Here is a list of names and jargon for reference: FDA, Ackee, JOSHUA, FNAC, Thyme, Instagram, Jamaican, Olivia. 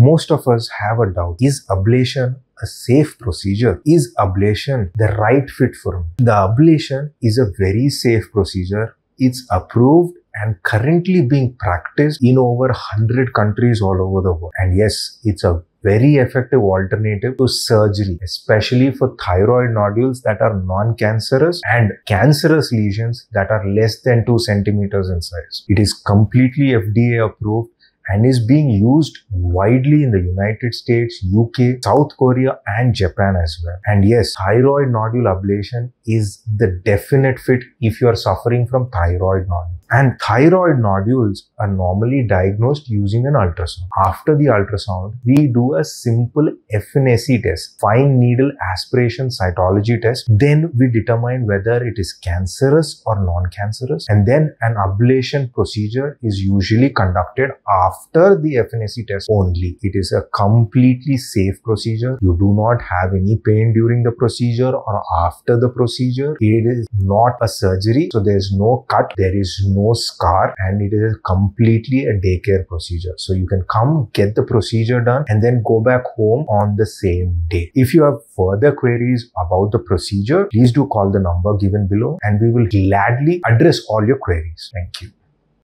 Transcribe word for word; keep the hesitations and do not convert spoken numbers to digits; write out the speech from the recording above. Most of us have a doubt. Is ablation a safe procedure? Is ablation the right fit for me? The ablation is a very safe procedure. It's approved and currently being practiced in over one hundred countries all over the world. And yes, it's a very effective alternative to surgery, especially for thyroid nodules that are non-cancerous and cancerous lesions that are less than two centimeters in size. It is completely F D A approved and is being used widely in the United States, U K, South Korea and Japan as well. And yes, thyroid nodule ablation is the definite fit if you are suffering from thyroid nodule. And thyroid nodules are normally diagnosed using an ultrasound. After the ultrasound, we do a simple F N A C test, fine needle aspiration cytology test. Then we determine whether it is cancerous or non-cancerous. And then an ablation procedure is usually conducted after the F N A C test only. It is a completely safe procedure. You do not have any pain during the procedure or after the procedure. It is not a surgery, so there is no cut, there is no no scar, and it is completely a daycare procedure. So you can come get the procedure done and then go back home on the same day. If you have further queries about the procedure, please do call the number given below and we will gladly address all your queries. Thank you.